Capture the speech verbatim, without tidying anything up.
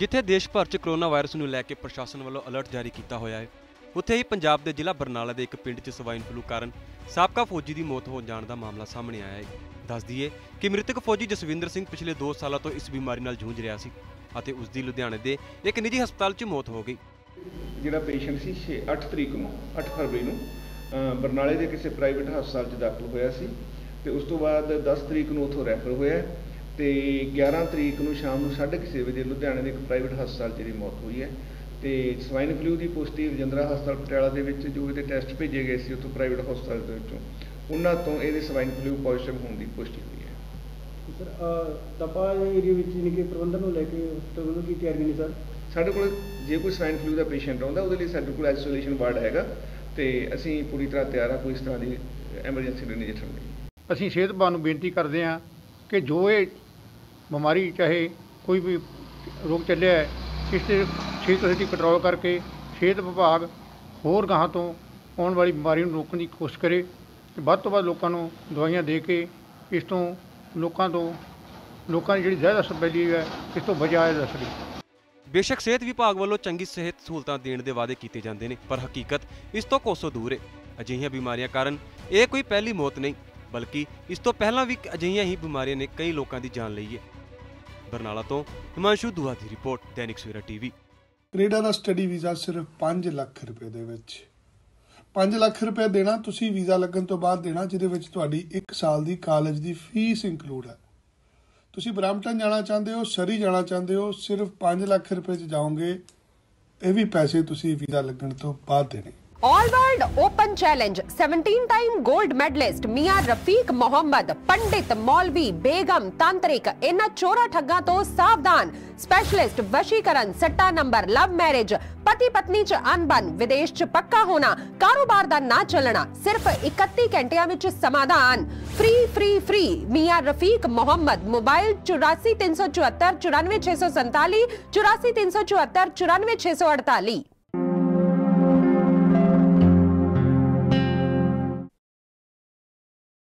जिथे देश भर च कोरोना वायरस नूं लै के प्रशासन वालों अलर्ट जारी किया होया है। उत्थे ही पंजाब के जिला बरनाला के एक पिंड च स्वाइन फ्लू कारण साबका फौजी की मौत हो जाने का मामला सामने आया है। दस दिए कि मृतक फौजी जसविंदर सिंह पिछले दो सालों तो इस बीमारी नाल जूझ रहा सी अते उसकी लुधियाने के एक निजी हस्पताल च मौत हो गई। जिहड़ा पेशेंट सी छे अठ तरीक नूं अठ फरवरी नूं बरनाले के किसी प्राइवेट हस्पताल च दाखिल होया सी ते उस तो बाद दस तरीक नूं उत्थों रैफर होया ते ग्यारह तरीक नूं शाम नूं साढ़े छे बजे लुधियाने के एक प्राइवेट हस्पताल च मौत हुई है। तो स्वाइन फ्लू की पुष्टि रजिंदरा हस्पताल पटियाला दे विच जो इहदे टेस्ट भेजे गए सी उत्थों प्राइवेट हस्पताल दे विचों उन्हां तो इहदे स्वाइन फ्लू पॉजिटिव होने की पुष्टि हुई है। सर तपा एरिया यानी कि प्रबंधन को लेके हॉस्पिटल की तैयारी नहीं सर साढ़े को जो कोई स्वाइन फ्लू का पेशेंट आता उसके लिए को आइसोलेशन वार्ड हैगा तो असी पूरी तरह तैयार हाँ कोई इस तरह की एमरजेंसी नहीं निपटण लई। असी सेहत विभाग नूं बेनती करते हाँ कि जो ये बीमारी चाहे कोई भी रोग चलिया है इस छेती कंट्रोल करके सेहत विभाग होर गांह तो आने वाली बीमारी नूं रोकण की कोशिश करे तो वध तो वध लोकां नूं दवाइयां दे के इस तों लोगों तो लोगों की जिहड़ी ज़्यादा फैली है इस तो बचाया जा सके। बेशक सेहत विभाग वालों चंगी सेहत सहूलतां देने के वादे किए जाते हैं पर हकीकत इस तो कोसों दूर है। अजिहियां बीमारियां कारण यह कोई पहली मौत नहीं बल्कि इस तो पहला भी अजिहियां ही बीमारियां ने कई लोगों की जान ली है। बरनाला तो हिमांशु दुआ की report Dainik Savera TV. Canada का स्टडी वीज़ा सिर्फ पाँच लख रुपए दे विच पाँच लख रुपया देना तुसी वीज़ा लगन तो बाद देना जिहदे विच तुहाडी एक साल की कालेज की फीस इंकलूड है। तुसी बरामटन जाना चाहते हो सरी जाना चाहते हो सिर्फ पाँच लख रुपए च जाओगे ये भी पैसे तुसी वीज़ा लगन तो बाद देने। ऑल वर्ल्ड ओपन चैलेंज सत्रह टाइम गोल्ड मेडलिस्ट मियां रफीक मोहम्मद पंडित मौलवी बेगम तांत्रिक इन्हां चोरा ठग्गां तो सावधान। स्पेशलिस्ट वशीकरण सट्टा नंबर लव मैरिज पति पत्नी च अनबन विदेश च पक्का होना कारोबार दा ना चलना सिर्फ इकत्ती घंटियां विच समाधान। फ्री फ्री फ्री मियां रफीक मोहम्मद मोबाइल चौरासी तीन सौ चौहत्तर चौरानवे छे सौ संताली चौरासी तीन सौ चौहत्तर चौरानवे छे सौ अड़ताली।